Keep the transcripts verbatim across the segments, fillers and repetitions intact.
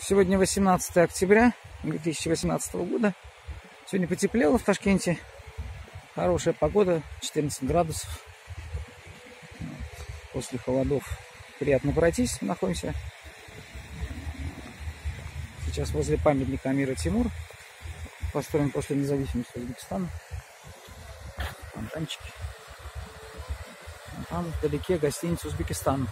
Сегодня восемнадцатое октября две тысячи восемнадцатого года. Сегодня потеплело в Ташкенте. Хорошая погода, четырнадцать градусов. После холодов приятно пройтись. Мы находимся сейчас возле памятника Амира Тимура, построен после независимости Узбекистана. Фонтанчики. Там вдалеке гостиница Узбекистана.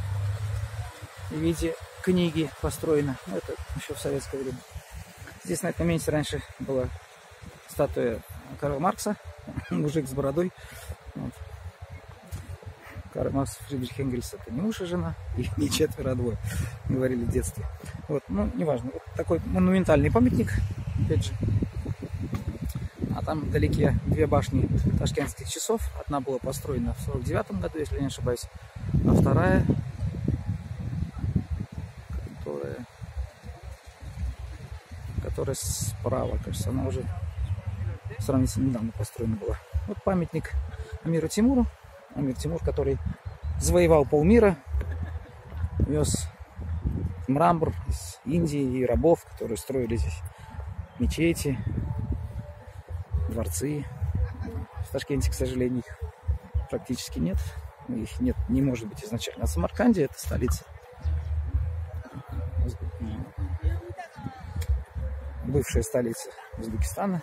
В виде книги построена. Это еще в советское время. Здесь на этом месте раньше была статуя Карла Маркса. Мужик с бородой. Вот. Карл Маркс, Фридрих Энгельс — это не муж и жена, их не четверо, а двое, говорили в детстве. Вот, ну, неважно. Вот такой монументальный памятник, опять же. А там вдалеке две башни ташкентских часов. Одна была построена в сорок девятом году, если я не ошибаюсь, а вторая, которая, которая справа, кажется, она уже сравнительно недавно построена была. Вот памятник Амиру Тимуру. Амир Тимур, который завоевал полмира, вез мрамор из Индии и рабов, которые строили здесь мечети, дворцы. В Ташкенте, к сожалению, их практически нет. Их нет, не может быть изначально. А Самарканде — это столица бывшая столица Узбекистана.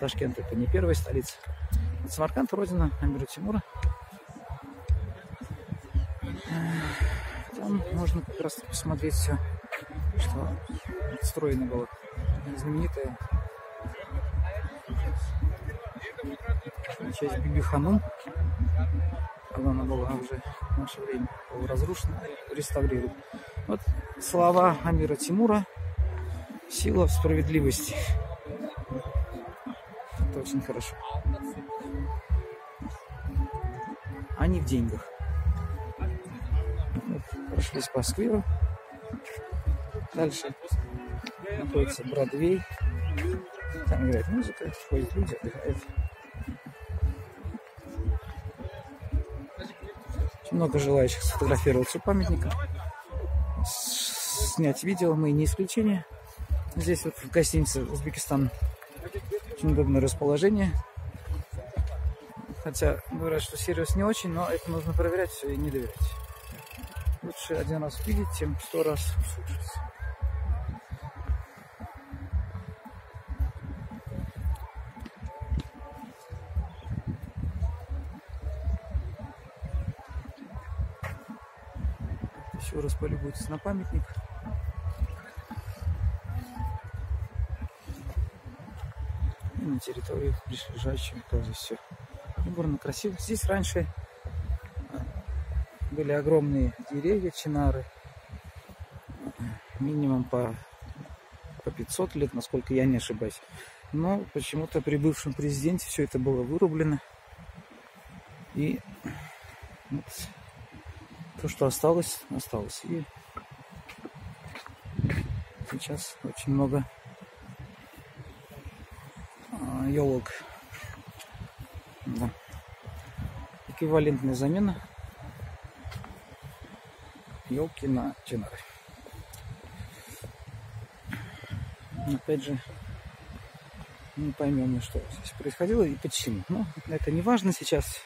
Ташкент — это не первая столица. Самарканд — родина Амира Тимура. Там можно как раз посмотреть все, что отстроено было. Знаменитая часть Бибихану. Она была уже в наше время разрушена, реставрируют. Вот слова Амира Тимура: «Сила в справедливости». Это очень хорошо. А не в деньгах. Вот, прошлись по скверу. Дальше находится Бродвей. Там играет музыка, ходят люди, отдыхают. Много желающих сфотографироваться у памятника. Снять видео мы не исключение. Здесь вот в гостинице Узбекистан очень удобное расположение. Хотя говорят, что сервис не очень, но это нужно проверять все и не доверять. Лучше один раз видеть, чем сто раз услышать. Еще раз полюбуйтесь на памятник. И на территории ближайшем тоже все убрано красиво. Здесь раньше были огромные деревья, чинары, минимум по, по пятьсот лет, насколько я не ошибаюсь. Но почему-то при бывшем президенте все это было вырублено. И вот то, что осталось, осталось. И сейчас очень много елок. Да. Эквивалентная замена елки на чинары. Опять же, не поймем, что здесь происходило и почему. Но это не важно сейчас.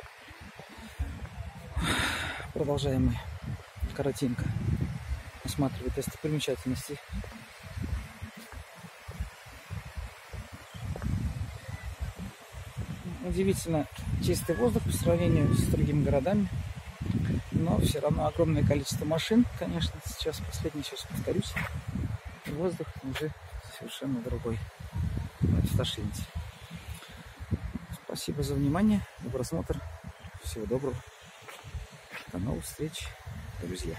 Продолжаем мы коротенько осматривать достопримечательности. Удивительно чистый воздух по сравнению с другими городами, но все равно огромное количество машин, конечно, сейчас последний, сейчас повторюсь, воздух уже совершенно другой в Ташкенте. Спасибо за внимание, за просмотр, всего доброго, до новых встреч, друзья.